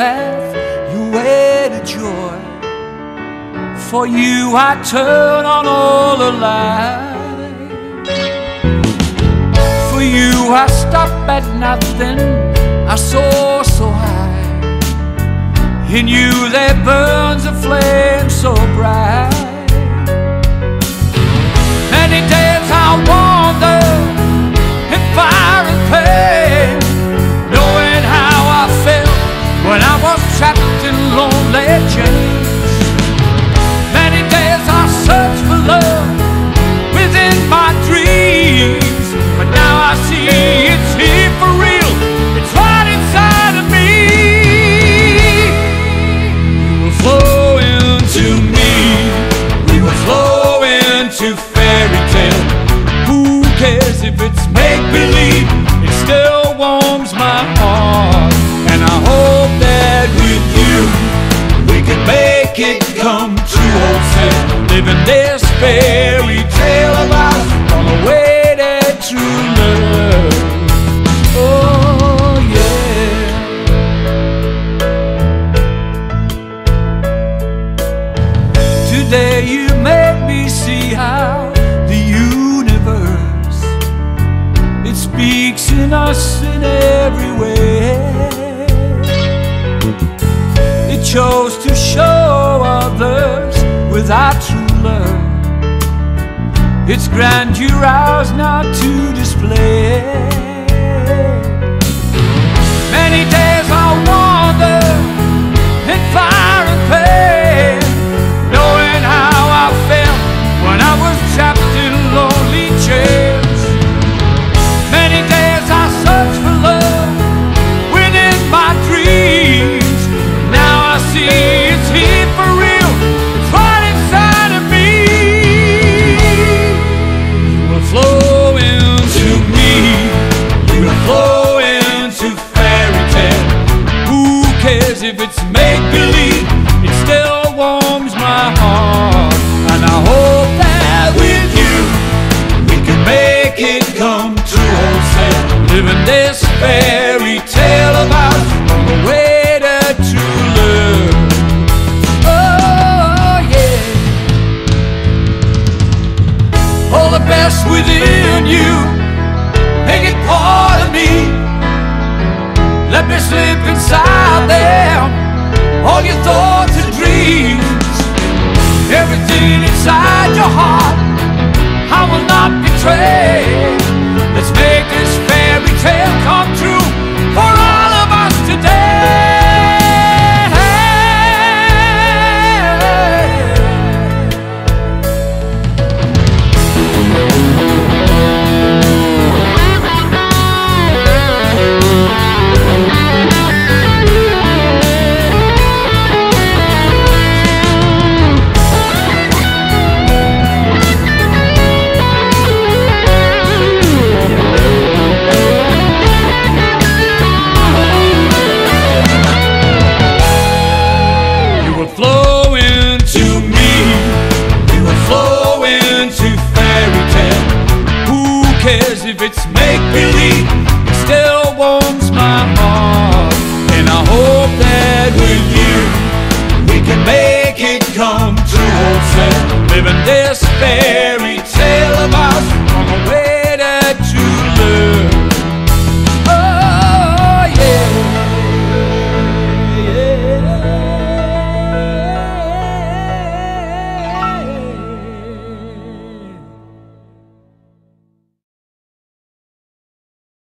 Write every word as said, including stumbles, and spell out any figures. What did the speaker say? path, your way to joy. For you I turn on all the light. For you I stop at nothing, I soar so high. In you there burns a flame so bright. Many days I wander in fire and pain, knowing how I felt when I was trapped in lonely chains. Many days I searched for love within my dreams, but now I see it's here for real, it's right inside of me. We will flow into me, we will flow into faith. If it's make-believe, it still warms my heart. And I hope that with you, we can make it come true, old said. Living this fairy tale of ours on the way to true love. Oh, yeah. Today you make me see how speaks in us in every way. It chose to show others with our true love, its grandeur ours not to display. Many days I wander in fire and pain, knowing how I felt when I was trapped in lonely chains. If it's make-believe, it still warms my heart. And I hope that with you, we can make it come true, old said. Living this fairy tale of ours on the way to true love. Oh, yeah. All the best within you, make it part of me. Let me slip inside them, all your thoughts and dreams, everything inside your heart, I will not betray. Let's make this fairy tale come true for all of us today. If it's make-believe